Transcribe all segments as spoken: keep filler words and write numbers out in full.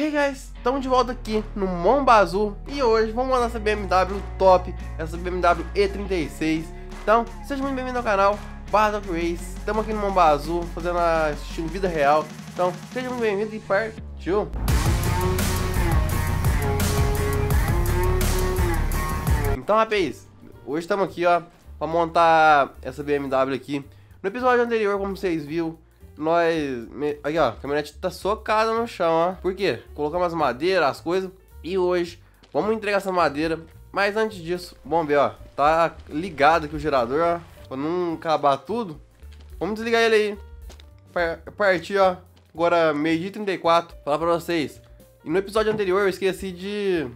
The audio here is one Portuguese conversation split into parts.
Hey guys, estamos de volta aqui no Mon Bazou e hoje vamos lá nessa B M W top, essa B M W E trinta e seis. Então, seja muito bem-vindo ao canal Basohc Racing. Estamos aqui no Mon Bazou, fazendo a estilo vida real. Então, seja muito bem-vindo e partiu! Então, rapaz, hoje estamos aqui, ó, para montar essa B M W aqui. No episódio anterior, como vocês viram, nós... aqui, ó, a caminhonete tá socada no chão, ó. Por quê? Colocamos as madeiras, as coisas. E hoje, vamos entregar essa madeira. Mas antes disso, vamos ver, ó. Tá ligado aqui o gerador, ó. Pra não acabar tudo. Vamos desligar ele aí. Par partir, ó. Agora, meio-dia e trinta e quatro. Falar pra vocês. E no episódio anterior, eu esqueci de...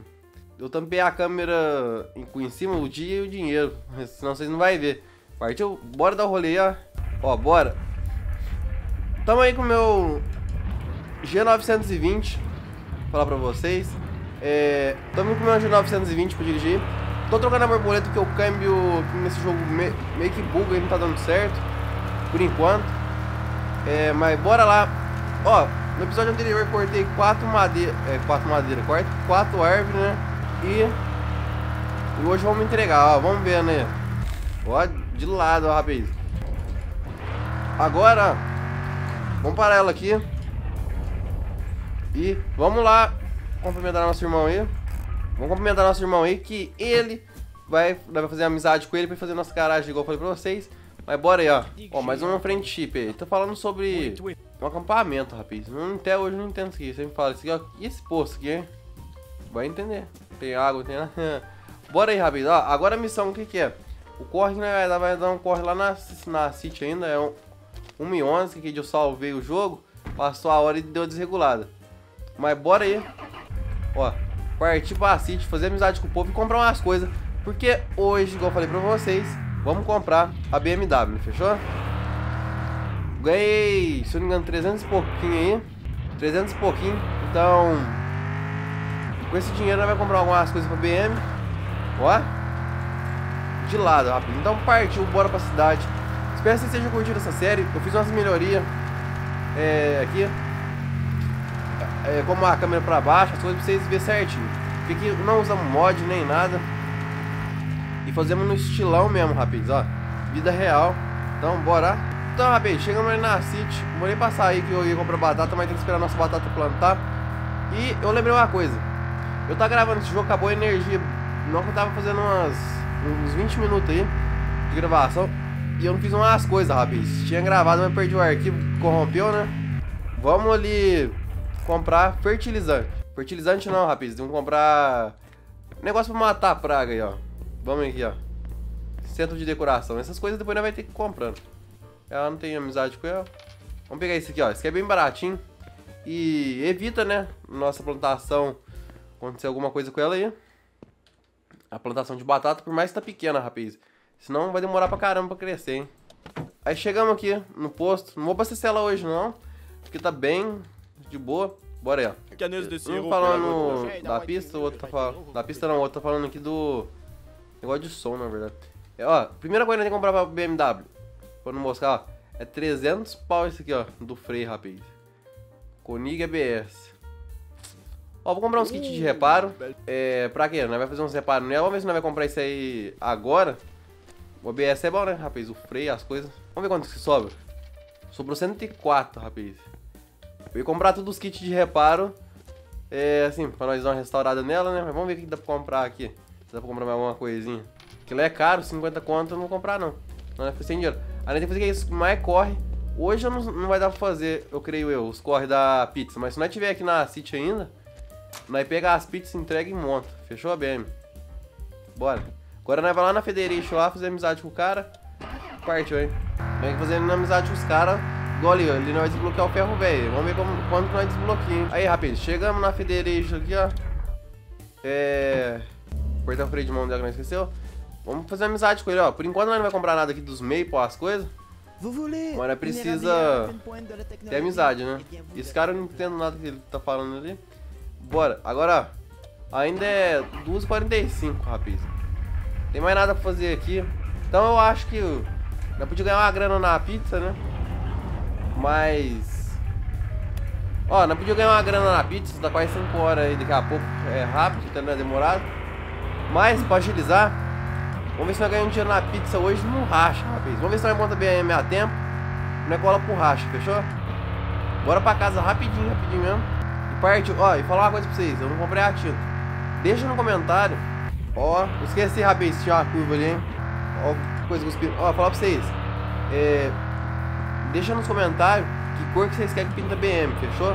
eu tampei a câmera em, em cima, o dia e o dinheiro. Senão vocês não vão ver. Partiu. Bora dar o rolê, ó. Ó, bora. Tamo aí com o meu G novecentos e vinte, vou falar pra vocês. É, tamo com o meu G novecentos e vinte pra dirigir. Tô trocando a borboleta porque o câmbio nesse jogo me, meio que buga e não tá dando certo, por enquanto. É, mas bora lá. Ó, no episódio anterior eu cortei quatro madeiras, é, quatro madeiras, quatro, quatro árvores, né? E, e hoje vamos entregar, ó, vamos ver, né? Ó, de lado, ó, rapaz. Agora... vamos parar ela aqui. E vamos lá cumprimentar nosso irmão aí. Vamos cumprimentar nosso irmão aí, que ele vai, vai fazer amizade com ele pra fazer nossa garagem, igual eu falei pra vocês. Mas bora aí, ó. Ó, mais um friendship aí. Tô falando sobre um acampamento, rapaz. Até hoje eu não entendo isso aqui. Você me fala isso aqui, ó. E esse poço aqui, hein? Vai entender. Tem água, tem... bora aí, rapaz. Ó, agora a missão, o que que é? O corre, né? Vai dar um corre lá na, na City ainda. É um... uma e onze, que eu salvei o jogo. Passou a hora e deu desregulada. Mas bora aí. Ó, partir pra City, fazer amizade com o povo e comprar umas coisas. Porque hoje, igual eu falei pra vocês, vamos comprar a B M W, fechou? Ganhei, se eu não me engano, trezentos e pouquinho aí. trezentos e pouquinho. Então, com esse dinheiro nós vamos comprar algumas coisas pra B M. Ó, de lado, rápido. Então partiu, bora pra cidade. Espero que vocês tenham curtido essa série. Eu fiz umas melhorias é, aqui, é, como a câmera para baixo, as coisas pra vocês verem certinho. Porque aqui não usamos mod nem nada. E fazemos no estilão mesmo, rapaz, ó. Vida real. Então, bora. Então, rapaz, chegamos na City. Morei pra sair que eu ia comprar batata, mas tem que esperar a nossa batata plantar. E eu lembrei uma coisa. Eu tava gravando esse jogo, acabou a energia. Não que eu tava fazendo umas, uns vinte minutos aí de gravação. E eu não fiz umas coisas, rapaz. Tinha gravado, mas perdi o arquivo, corrompeu, né? Vamos ali comprar fertilizante. Fertilizante não, rapaz. Vamos comprar negócio pra matar a praga aí, ó. Vamos aqui, ó. Centro de decoração. Essas coisas depois nós vai ter que ir comprando. Ela não tem amizade com ela. Vamos pegar isso aqui, ó. Isso aqui é bem baratinho. E evita, né? Nossa plantação acontecer alguma coisa com ela aí. A plantação de batata, por mais que tá pequena, rapaz. Senão vai demorar pra caramba pra crescer, hein? Aí chegamos aqui no posto. Não vou abastecê ela hoje, não. Porque tá bem de boa. Bora aí, ó. Um falando da pista, o outro tá falando... da pista não, o outro tá falando aqui do... negócio de som, na verdade. É, ó, primeira coisa que tem que comprar pra B M W. Pra não moscar, ó. É trezentos pau esse aqui, ó. Do freio, rapaz. Konig A B S. Ó, vou comprar uns kits de reparo. É, pra quê? Nós vai fazer uns reparos nela. Vamos ver se nós vai comprar isso aí agora. O A B S é bom, né, rapaz? O freio, as coisas. Vamos ver quanto que sobra. Sobrou cento e quatro, rapaz. Eu ia comprar todos os kits de reparo. É, assim, pra nós dar uma restaurada nela, né? Mas vamos ver o que dá pra comprar aqui. Se dá pra comprar mais alguma coisinha. Aquilo é caro, cinquenta conto eu não vou comprar, não. Não é sem dinheiro. Aí tem que fazer isso, mais corre. Hoje não, não vai dar pra fazer, eu creio eu, os corre da pizza. Mas se nós tiver aqui na City ainda, nós pega as pizzas, entrega e monta. Fechou a B M? Bora. Agora nós vamos lá na Federation lá, fazer amizade com o cara. Partiu, hein? Nós fazendo amizade com os caras. Igual ali, ó. Ali nós vamos desbloquear o ferro, velho. Vamos ver como, quando que nós desbloqueamos. Aí, rapaz, chegamos na Federation aqui, ó. É... apertar o freio de mão dela que nós esqueceu. Vamos fazer amizade com ele, ó. Por enquanto nós não vai comprar nada aqui dos meios, pô, as coisas. Mas nós precisa ter amizade, né? Esse cara eu não entendo nada que ele tá falando ali. Bora. Agora, ó. Ainda é duas e quarenta e cinco, rapaz. Tem mais nada pra fazer aqui. Então eu acho que eu podia ganhar uma grana na pizza, né? Mas Ó, não podia ganhar uma grana na pizza, dá quase cinco horas aí, daqui a pouco é rápido, então não é demorado. Mas, pra agilizar, vamos ver se nós ganhamos um dinheiro na pizza hoje no racha, rapaz. Vamos ver se nós monta B M a tempo, nós cola pro racha, fechou? Bora pra casa rapidinho, rapidinho mesmo. E partiu. Ó, e falar uma coisa pra vocês, eu não comprei a tinta. Deixa no comentário. Ó, esqueci, rapaz, se tinha uma curva ali, hein? Ó, coisa cuspida. Ó, falar pra vocês. É... Deixa nos comentários que cor que vocês querem que pinta B M, fechou?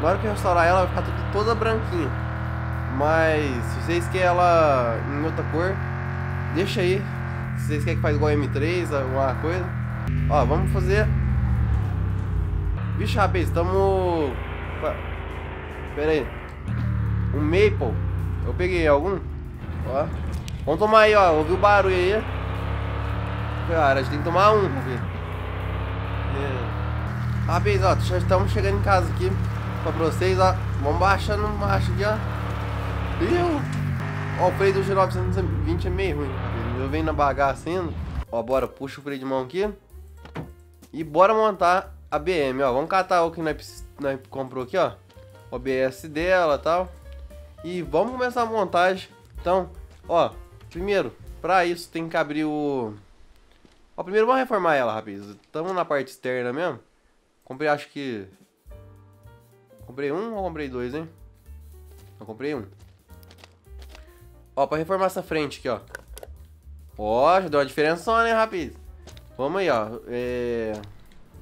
Na hora que eu restaurar ela, vai ficar tudo, toda branquinha. Mas se vocês querem ela em outra cor, deixa aí. Se vocês querem que faz igual a M três, alguma coisa. Ó, vamos fazer. Vixe, rapaz, estamos... Pera aí. Um Maple. Eu peguei algum. Ó. Vamos tomar aí, ó. Ouviu o barulho aí. Cara, a gente tem que tomar um, rapaz. É. Rapaz, ó. Já estamos chegando em casa aqui. Pra vocês, ó. Vamos baixando marcha aqui, ó. Viu? Ó, o freio do G novecentos e vinte é meio ruim. Eu venho na bagaça ainda. Ó, bora. Puxa o freio de mão aqui. E bora montar... a B M, ó, vamos catar o que nós, nós comprou aqui, ó, o A B S dela e tal, e vamos começar a montagem. Então, ó, primeiro, pra isso tem que abrir o... Ó, primeiro vamos reformar ela, rapaz, estamos na parte externa mesmo. Comprei, acho que... Comprei um ou comprei dois, hein? Eu comprei um. Ó, pra reformar essa frente aqui, ó. Ó, já deu uma diferença, né, rapaz? Vamos aí, ó, é...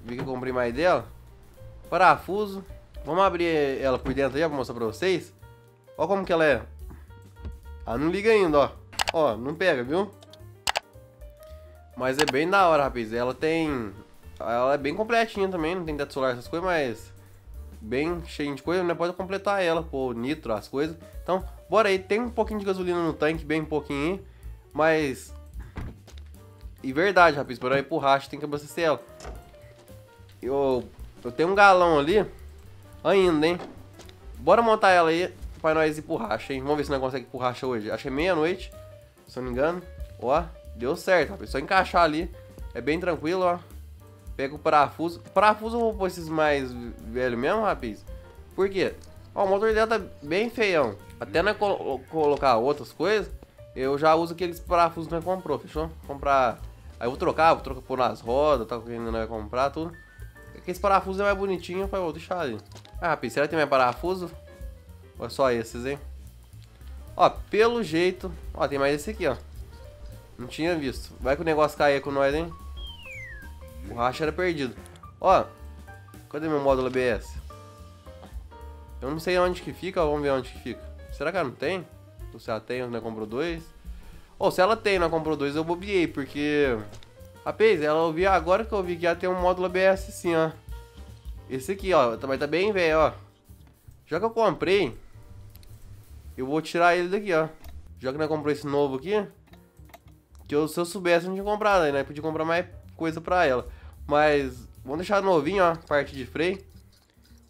vi que eu comprei mais dela. Parafuso. Vamos abrir ela por dentro aí, ó, pra mostrar pra vocês. Ó como que ela é. Ah, não liga ainda, ó. Ó, não pega, viu? Mas é bem da hora, rapaz. Ela tem... Ela é bem completinha também. Não tem teto solar, essas coisas, mas... bem cheia de coisa, né? Pode completar ela, pô, nitro, as coisas. Então, bora aí. Tem um pouquinho de gasolina no tanque, bem pouquinho aí. Mas... e verdade, rapaz. Pra ir pro racha tem que abastecer ela. Eu, eu tenho um galão ali ainda, hein? Bora montar ela aí pra nós ir pro racha, hein? Vamos ver se nós conseguimos ir pro racha hoje. Acho que é meia-noite, se eu não me engano. Ó, deu certo, rapaz. Só encaixar ali. É bem tranquilo, ó. Pega o parafuso. Parafuso eu vou pôr esses mais velhos mesmo, rapaz. Por quê? Ó, o motor dela tá bem feião. Até nós colo colocar outras coisas, eu já uso aqueles parafusos que nós comprou, fechou? Comprar... Aí eu vou trocar, vou trocar por nas rodas, tá? Que ainda não vai comprar, tudo. Esse parafuso é mais bonitinho, eu vou deixar ali. Ah, rapaz, será que tem mais parafuso? Ou é só esses, hein? Ó, pelo jeito... Ó, tem mais esse aqui, ó. Não tinha visto. Vai que o negócio caia com nós, hein? O racha era perdido. Ó, cadê meu módulo A B S? Eu não sei onde que fica, ó, vamos ver onde que fica. Será que ela não tem? Ou se ela tem, nós comprou dois? Ou se ela tem, nós comprou dois, eu bobiei, porque... Rapaz, ela ouviu agora que eu vi que ela tem um módulo A B S sim, ó. Esse aqui, ó, também tá bem velho, ó. Já que eu comprei, eu vou tirar ele daqui, ó. Já que nós comprou esse novo aqui, que eu, se eu soubesse, eu não tinha comprado, né? Podia comprar mais coisa pra ela. Mas, vamos deixar novinho, ó, parte de freio.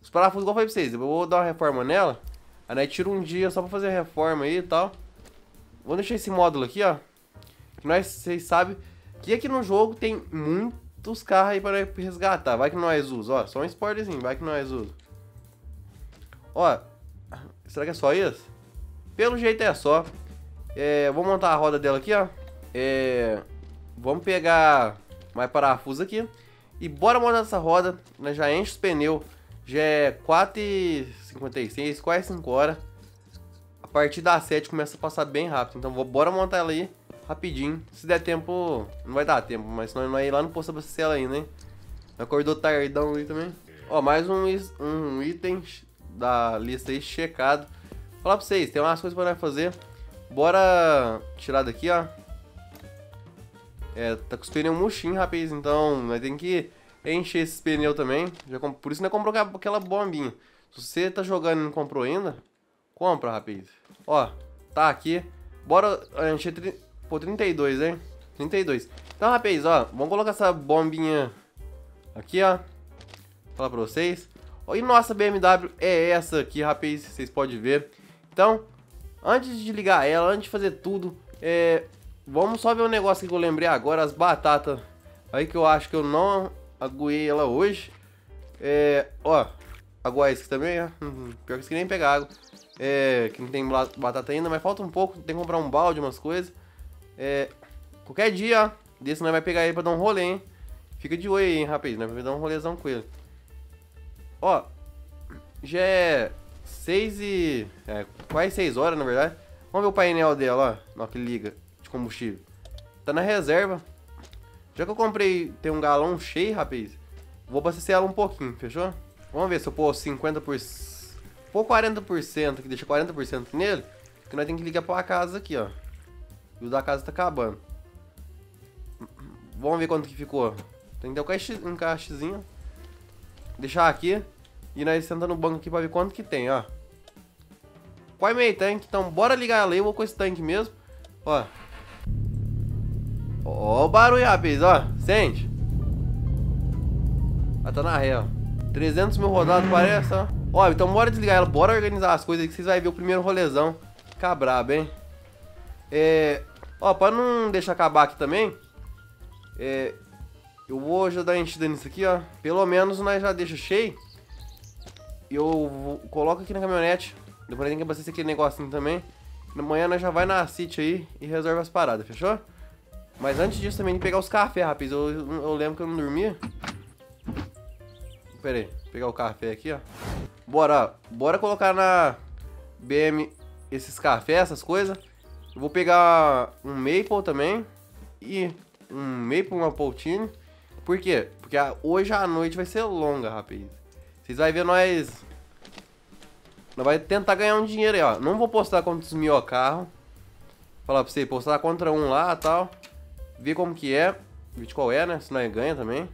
Os parafusos, igual eu falei pra vocês, eu vou dar uma reforma nela. Aí, né, tiro um dia só pra fazer a reforma aí e tal. Vou deixar esse módulo aqui, ó. Que nós, vocês sabem... que aqui no jogo tem muitos carros aí para resgatar. Vai que nós usa, ó. Só um spoilerzinho, vai que nós usa. Ó, será que é só isso? Pelo jeito é só. É, vou montar a roda dela aqui, ó. É, vamos pegar mais parafuso aqui. E bora montar essa roda. Nós já enche os pneus. Já é quatro e cinquenta e seis, quase cinco horas. A partir das sete começa a passar bem rápido. Então bora montar ela aí. Rapidinho, se der tempo, não vai dar tempo, mas senão não é ir lá no posto abastecer ela ainda, hein? Acordou tardão aí também. Ó, mais um, um item da lista aí, checado. Vou falar pra vocês, tem umas coisas pra nós fazer. Bora tirar daqui, ó. É, tá com os pneus murchinhos, rapaz, então nós temos que encher esses pneus também. Já comp... Por isso nós comprou aquela bombinha. Se você tá jogando e não comprou ainda, compra, rapaz. Ó, tá aqui. Bora encher... Tri... Pô, trinta e dois, hein? trinta e dois. Então, rapaz, ó, vamos colocar essa bombinha aqui, ó. Falar pra vocês. Ó, e nossa B M W é essa aqui, rapaz, vocês podem ver. Então, antes de ligar ela, antes de fazer tudo, é... vamos só ver um negócio que eu lembrei agora, as batatas. Aí que eu acho que eu não aguei ela hoje. É... Ó, Agora isso aqui também, ó. Pior que isso aqui nem pega água. É, que não tem batata ainda, mas falta um pouco. Tem que comprar um balde, umas coisas. É, qualquer dia desse nós vai pegar ele pra dar um rolê, hein. Fica de olho aí, hein, rapaz. Nós vamos dar um rolezão com ele. Ó, já é seis e... É, quase seis horas, na verdade. Vamos ver o painel dela, ó. Ó, que liga de combustível. Tá na reserva. Já que eu comprei, tem um galão cheio, rapaz. Vou abastecer ela um pouquinho, fechou? Vamos ver se eu pôr cinquenta por cento... Por... Pôr quarenta por cento aqui, deixa quarenta por cento nele. Porque nós temos que ligar pra casa aqui, ó. E o da casa tá acabando. Vamos ver quanto que ficou. Tem que ter um caixezinho. Deixar aqui. E nós sentamos no banco aqui pra ver quanto que tem, ó. Quase meio tanque. Então bora ligar ela aí. Eu vou com esse tanque mesmo. Ó. Ó o barulho, rapaz, ó. Sente. Ela tá na ré, ó. trezentos mil rodados, parece, ó. Ó, então bora desligar ela. Bora organizar as coisas aí que vocês vão ver o primeiro rolezão. Fica brabo, hein. É... Ó, pra não deixar acabar aqui também... É... Eu vou já dar enchida nisso aqui, ó. Pelo menos nós já deixa cheio. E eu vou, coloco aqui na caminhonete. Depois tem que abastecer aquele negocinho também. Na manhã nós já vai na City aí e resolve as paradas, fechou? Mas antes disso também tem que pegar os cafés, rapaz. Eu, eu lembro que eu não dormia. Pera aí, vou pegar o café aqui, ó. Bora, ó. Bora colocar na B M esses cafés, essas coisas. Eu vou pegar um Maple também. E um Maple, uma Poutine. Por quê? Porque hoje a noite vai ser longa, rapaz. Vocês vão ver nós... Nós vamos tentar ganhar um dinheiro aí, ó. Não vou postar contra os mil carros. Falar pra vocês, postar contra um lá e tal. Ver como que é. Ver de qual é, né? Se nós ganha também.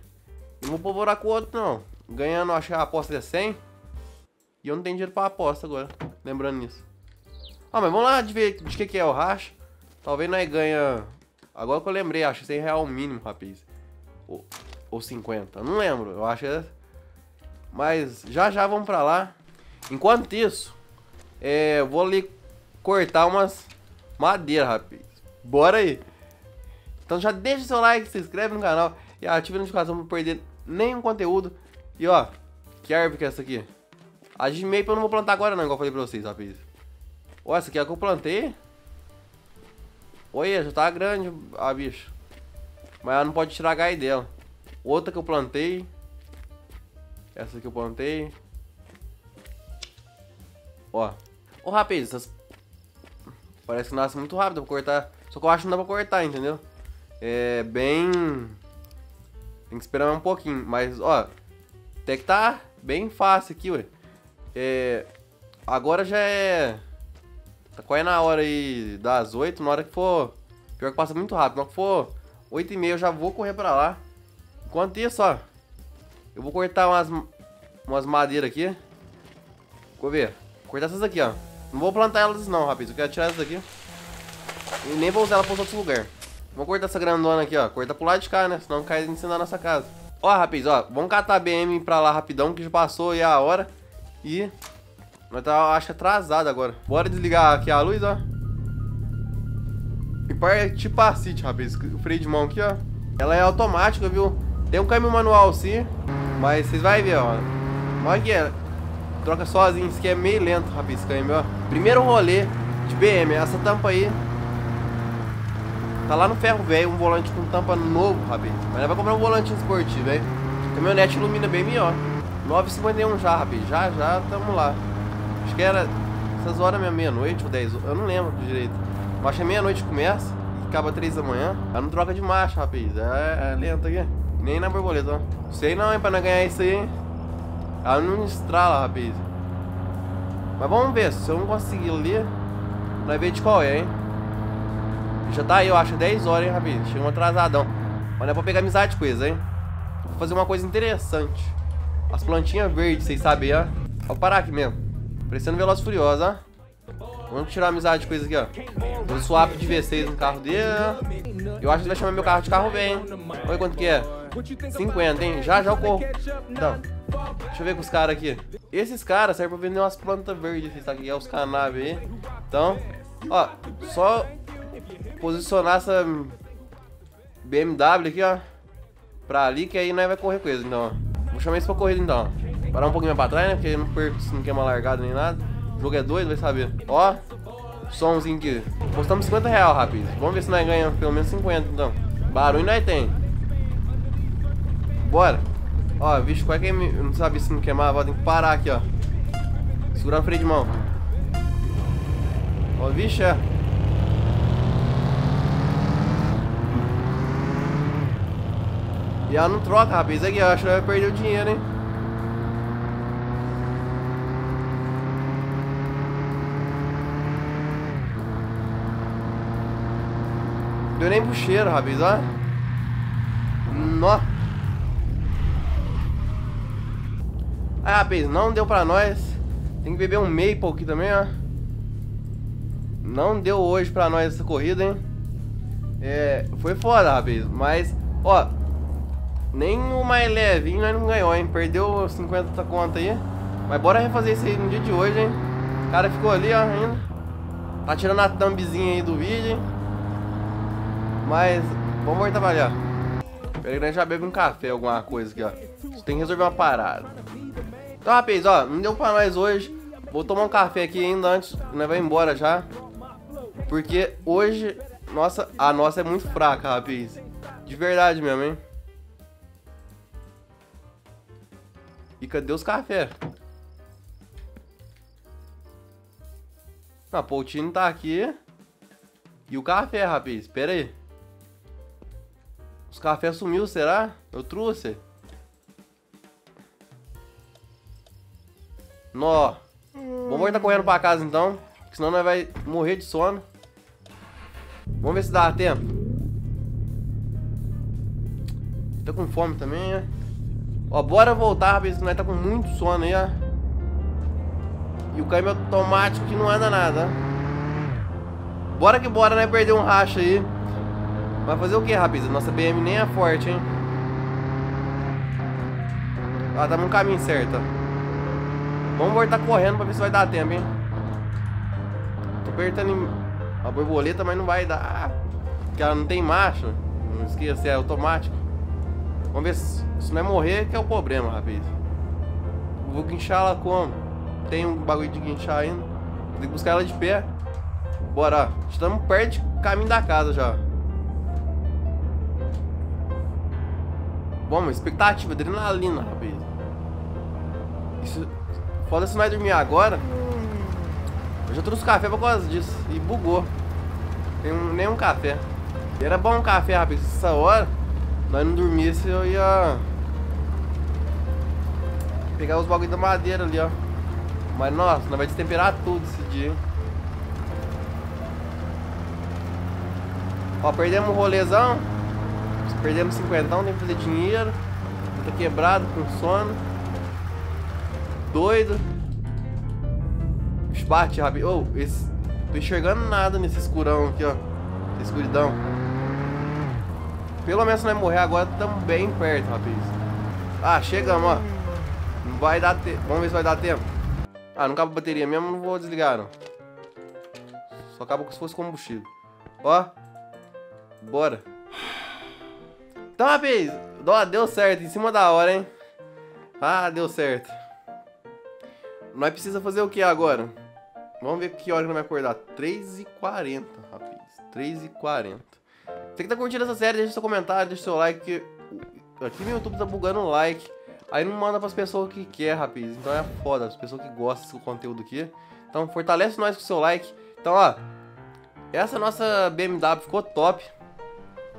Eu não vou povorar com o outro, não. Ganhando, acho que a aposta é cem. E eu não tenho dinheiro pra aposta agora. Lembrando nisso. Ah, mas vamos lá de ver de que que é o racha. Talvez nós ganha... Agora que eu lembrei, acho que cem reais o mínimo, rapaz. Ou, ou cinquenta, não lembro, eu acho que é... Mas já já vamos pra lá. Enquanto isso, é, vou ali cortar umas madeiras, rapaz. Bora aí. Então já deixa seu like, se inscreve no canal e ativa a notificação pra não perder nenhum conteúdo. E ó, que árvore que é essa aqui? A G nove vinte eu não vou plantar agora não, igual eu falei pra vocês, rapaz. Ó, essa aqui é a que eu plantei. Olha, já tá grande a bicha. Mas ela não pode tirar a gai dela. Outra que eu plantei. Essa que eu plantei. Ó. Ô, rapaz, essas... Parece que nasce muito rápido pra cortar. Só que eu acho que não dá pra cortar, entendeu? É bem... Tem que esperar um pouquinho. Mas, ó. Até que tá bem fácil aqui, ué. É... Agora já é... Tá quase na hora aí das oito, na hora que for... Pior que passa muito rápido, na hora que for oito e meia eu já vou correr pra lá. Enquanto isso, ó, eu vou cortar umas, umas madeiras aqui. Vou ver, vou cortar essas aqui, ó. Não vou plantar elas não, rapaz, eu quero tirar essas aqui. E nem vou usar ela pra outro lugar. Vou cortar essa grandona aqui, ó, corta pro lado de cá, né, senão cai em cima da nossa casa. Ó, rapaz, ó, vamos catar a B M pra lá rapidão, que já passou aí a hora. E... Nós tá, acho, atrasado agora. Bora desligar aqui a luz, ó. E parte pra City, rapaz. O freio de mão aqui, ó. Ela é automática, viu? Tem um câmbio manual sim. Mas vocês vão ver, ó. Olha aqui, ela troca sozinho. Isso aqui é meio lento, rapaz, esse câmbio, ó. Primeiro rolê de B M. Essa tampa aí tá lá no ferro velho. Um volante com tampa novo, rapaz. Mas ela vai comprar um volante esportivo, hein? A caminhonete ilumina bem melhor. nove e cinquenta e um já, rapaz. Já, já, tamo lá. Acho que era essas horas mesmo, meia-noite ou dez, eu não lembro direito. Mas acho que é meia-noite começa e acaba três da manhã. Ela não troca de marcha, rapaz. É, é lenta aqui. Nem na borboleta, ó. Sei não, hein, pra não ganhar isso aí, hein. Ela não estrala, rapaz. Mas vamos ver, se eu não conseguir ler, vai ver de qual é, hein. Já tá aí, eu acho, dez horas, hein, rapaz. Chega um atrasadão. Mas não é pra pegar amizade com eles, hein. Vou fazer uma coisa interessante. As plantinhas verdes, vocês sabem, ó. Vou parar aqui mesmo. Parecendo Veloz Furiosa, ó. Vamos tirar a amizade de coisa aqui, ó. Vou swap de V seis no carro dele, ó. Eu acho que ele vai chamar meu carro de carro bem, hein. Olha quanto que é. cinquenta, hein. Já, já eu corro. Então, deixa eu ver com os caras aqui. Esses caras servem pra vender umas plantas verdes, tá aqui, é os cannabis aí. Então, ó, só posicionar essa B M W aqui, ó, pra ali, que aí nós vai correr com eles, então, ó. Vou chamar isso pra corrida, então, ó. Parar um pouquinho mais pra trás, né? Porque não perco, não queima largada nem nada. O jogo é doido, vai saber. Ó, somzinho aqui. Postamos cinquenta reais, rapaz. Vamos ver se nós ganhamos pelo menos cinquenta, então. Barulho nós tem. Bora. Ó, bicho, qual é que eu não sabia se não queimava. Tem que parar aqui, ó. Segurar o freio de mão. Ó, bicho, é. E ela não troca, rapaz. Isso aqui, eu acho que ela vai perder o dinheiro, hein? Deu nem pro cheiro, rapaz, ó. Nó. Aí, rapaz, não deu pra nós. Tem que beber um maple aqui também, ó. Não deu hoje pra nós essa corrida, hein? É, foi foda, rapaz. Mas, ó, nem o mais levinho nós não ganhou, hein? Perdeu cinquenta conto aí. Mas bora refazer isso aí no dia de hoje, hein? O cara ficou ali, ó, ainda. Tá tirando a thumbzinha aí do vídeo, hein? Mas vamos voltar pra ali, ó. Peraí que nós já bebe um café, alguma coisa aqui, ó. Tem que resolver uma parada. Então, rapaz, ó, não deu pra nós hoje. Vou tomar um café aqui ainda antes. Nós vamos embora já. Porque hoje, nossa, a nossa é muito fraca, rapaz. De verdade mesmo, hein? E cadê os cafés? Ah, o Poutine tá aqui. E o café, rapaz. Pera aí. Os cafés sumiu, será? Eu trouxe. Nó. Vamos voltar correndo pra casa então. Porque senão nós vai morrer de sono. Vamos ver se dá tempo. Tô com fome também, né? Ó, bora voltar, rapaz, que nós tá com muito sono aí, ó. E o câmbio automático que não anda nada, ó. Bora que bora, né? Perder um racha aí. Vai fazer o que, rapaz? A nossa B M nem é forte, hein? Ó, tá no caminho certo, ó. Vamos voltar correndo pra ver se vai dar tempo, hein? Tô apertando em... a borboleta, mas não vai dar. Porque ela não tem marcha. Não esqueça, é automático. Vamos ver se, se não é morrer que é o problema, rapaz. Vou guinchar ela como? Tem um bagulho de guinchar ainda. Tem que buscar ela de pé. Bora, ó. Estamos perto do caminho da casa já. Vamos, expectativa, adrenalina, rapaz. Isso, foda se nós dormir agora. Eu já trouxe café por causa disso. E bugou. Tem um, nenhum café. E era bom um café, rapaz, essa hora. Nós não dormisse, eu ia pegar os bagulho da madeira ali, ó. Mas nossa, nós vai destemperar tudo esse dia, hein? Ó, perdemos o rolezão. Perdemos cinquentão, tem que fazer dinheiro. Tá quebrado, com sono. Doido. Bate, rapaz. Ô, oh, esse... tô enxergando nada nesse escurão aqui, ó. Essa escuridão. Pelo menos se nós morrer agora, estamos bem perto, rapaz. Ah, chegamos, ó. Não vai dar tempo. Vamos ver se vai dar tempo. Ah, não acaba a bateria mesmo, não vou desligar, não. Só acaba se fosse combustível. Ó. Bora. Então, rapaz. Ó, deu certo. Em cima da hora, hein. Ah, deu certo. Nós precisamos fazer o que agora? Vamos ver que hora que nós vamos acordar. três e quarenta, rapaz. três e quarenta. Você que tá curtindo essa série, deixa seu comentário, deixa seu like, que aqui meu YouTube tá bugando o like. Aí não manda pras pessoas que quer, rapaz. Então é foda, as pessoas que gostam do conteúdo aqui. Então fortalece nós com seu like. Então, ó, essa nossa B M W ficou top.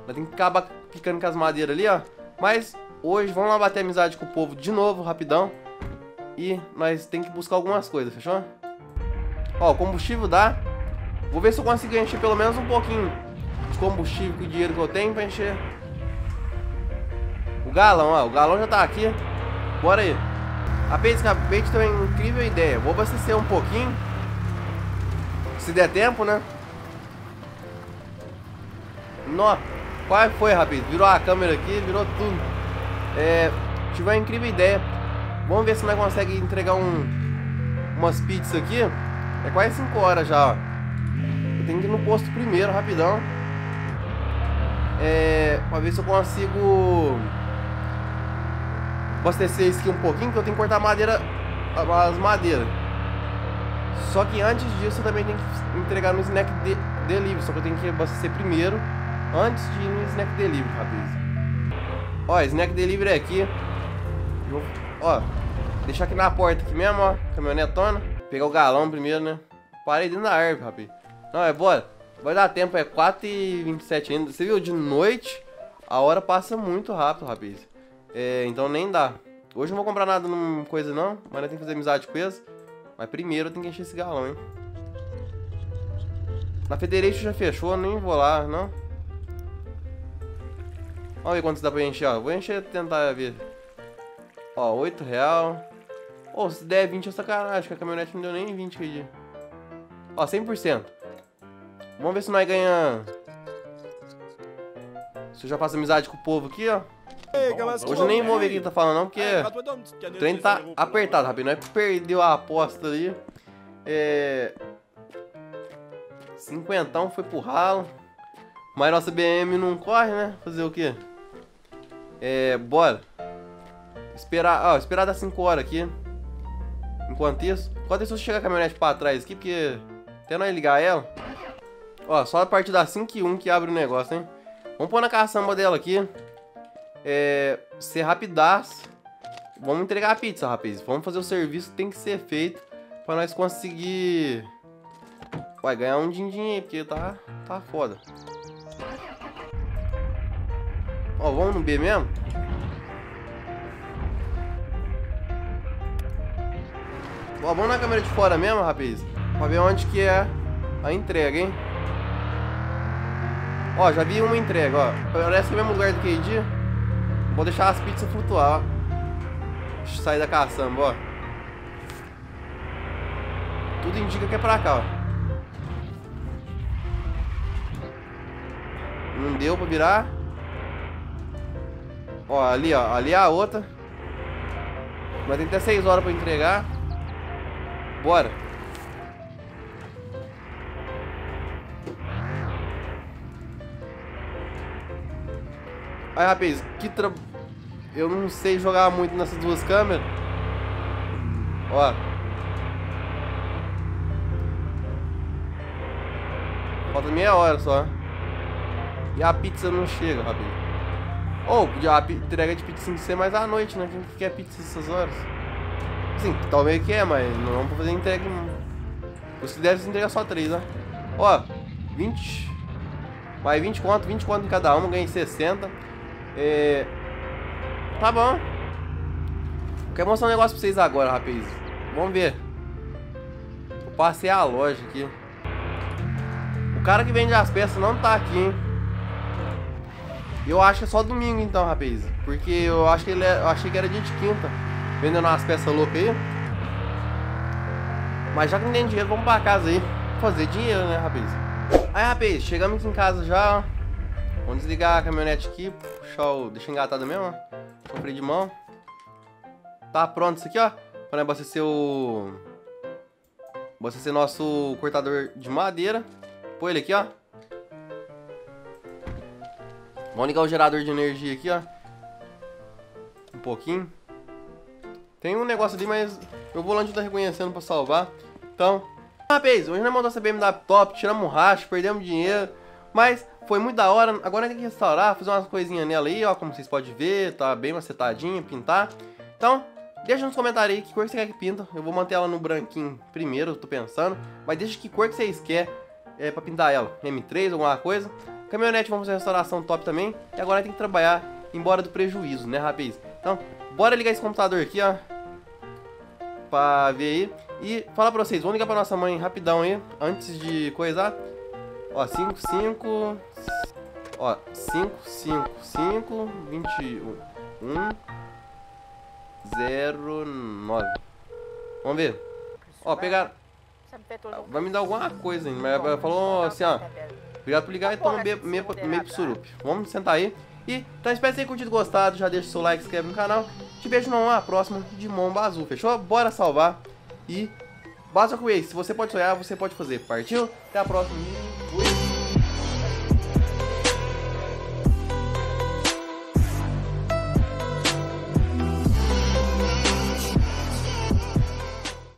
Nós tem que acabar picando com as madeiras ali, ó. Mas hoje vamos lá bater amizade com o povo de novo, rapidão. E nós tem que buscar algumas coisas, fechou? Ó, o combustível dá. Vou ver se eu consigo encher pelo menos um pouquinho de combustível, que o dinheiro que eu tenho pra encher o galão, ó. O galão já tá aqui. Bora aí. Rapaz, acabei de ter uma incrível ideia. Vou abastecer um pouquinho, se der tempo, né? Nossa, qual foi, rapaz? Virou a câmera aqui, virou tudo. É, tive uma incrível ideia. Vamos ver se nós conseguimos entregar um, umas pizzas aqui. É quase cinco horas já, ó. Eu tenho que ir no posto primeiro, rapidão. É, pra ver se eu consigo abastecer isso aqui um pouquinho, que eu tenho que cortar madeira, as madeiras. Só que antes disso eu também tenho que entregar no snack de delivery. Só que eu tenho que abastecer primeiro, antes de ir no snack delivery, rapaz. Ó, snack delivery aqui. Eu, ó, deixar aqui na porta aqui mesmo, ó, caminhonetona. Pegar o galão primeiro, né? Parei dentro da árvore, rapaz. Não, é bora. Vai dar tempo, é quatro e vinte e sete ainda. Você viu, de noite a hora passa muito rápido, rapaz. É, então nem dá. Hoje não vou comprar nada numa coisa não, mas ainda tem que fazer amizade com eles. Mas primeiro eu tenho que encher esse galão, hein. Na Federation já fechou, nem vou lá, não. Vamos ver quanto dá pra encher, ó. Vou encher, tentar ver. Ó, oito reais. Ô, se der vinte é sacanagem, que a caminhonete não deu nem vinte aquele dia. Ó, cem por cento. Vamos ver se nós ganhamos. Se eu já faço amizade com o povo aqui, ó. Hoje eu nem vou ver quem tá falando, não, porque o trem tá apertado, rapaz. Nós perdeu a aposta ali. É... cinquentão foi pro ralo. Mas nossa B M não corre, né? Fazer o quê? É... Bora. Esperar... Ó, esperar dar cinco horas aqui. Enquanto isso... Enquanto isso, eu chegar a caminhonete pra trás aqui, porque... Até nós ligar ela... Ó, só a partir das cinco e um que abre o negócio, hein? Vamos pôr na caçamba dela aqui. É... Ser rapidaço. Vamos entregar a pizza, rapaz. Vamos fazer o serviço que tem que ser feito pra nós conseguir... Vai ganhar um din-din aí, porque tá... Tá foda. Ó, vamos no B mesmo? Ó, vamos na câmera de fora mesmo, rapaz. Pra ver onde que é a entrega, hein? Ó, já vi uma entrega, ó. Parece que é o mesmo lugar do K D. Vou deixar as pizzas flutuar, ó. Deixa eu sair da caçamba, ó. Tudo indica que é pra cá, ó. Não deu pra virar. Ó, ali, ó. Ali é a outra. Mas tem até seis horas pra entregar. Bora. Aí, rapaz, que tra... Eu não sei jogar muito nessas duas câmeras. Ó. Falta meia hora só. E a pizza não chega, rapaz. Ou, oh, a entrega de pizza tem que ser mais à noite, né? Quem que quer pizza nessas horas? Sim, talvez que é, mas não vamos fazer entrega. Os que devem se entregar só três, né? Ó, vinte. Vai, vinte conto, vinte conto em cada uma, ganhei sessenta. É... Tá bom. Quero mostrar um negócio pra vocês agora, rapaz. Vamos ver. Eu passei a loja aqui. O cara que vende as peças não tá aqui, hein? Eu acho que é só domingo então, rapaz. Porque eu, acho que ele é, eu achei que era dia de quinta. Vendendo umas peças loucas aí. Mas já que não tem dinheiro, vamos pra casa aí. Fazer dinheiro, né, rapaz? Aí, rapaz, chegamos aqui em casa já, ó. Vamos desligar a caminhonete aqui. Puxar o... Deixa engatada mesmo, ó. Puxar o freio de mão. Tá pronto isso aqui, ó. Pra abastecer o... Abastecer nosso cortador de madeira. Põe ele aqui, ó. Vamos ligar o gerador de energia aqui, ó. Um pouquinho. Tem um negócio ali, mas meu volante tá reconhecendo pra salvar. Então, rapaz, hoje nós montamos essa B M W top, tiramos o racho, perdemos dinheiro. Mas foi muito da hora. Agora tem que restaurar, fazer umas coisinhas nela aí, ó. Como vocês podem ver, tá bem macetadinha, pintar. Então, deixa nos comentários aí que cor que você quer que pinta. Eu vou manter ela no branquinho primeiro, eu tô pensando. Mas deixa que cor que vocês querem é, pra pintar ela. M três, alguma coisa. Caminhonete, vamos fazer restauração top também. E agora tem que trabalhar embora do prejuízo, né, rapaz? Então, bora ligar esse computador aqui, ó. Pra ver aí. E falar pra vocês, vamos ligar pra nossa mãe rapidão aí. Antes de coisar. Ó, cinco, cinco. Ó, cinco, cinco, cinco. vinte e um, zero, nove. Vamos ver. Ó, pegaram. Vai me dar alguma coisa, hein? Mas ela falou assim, ó. Obrigado por ligar, então meio meio surupe. Vamos sentar aí. E então espero que tenham curtido, gostado. Já deixa o seu like, se inscreve no canal. Te beijo na próxima de Mon Bazou. Fechou? Bora salvar. E Basohc Racing. Se você pode sonhar, você pode fazer. Partiu? Até a próxima.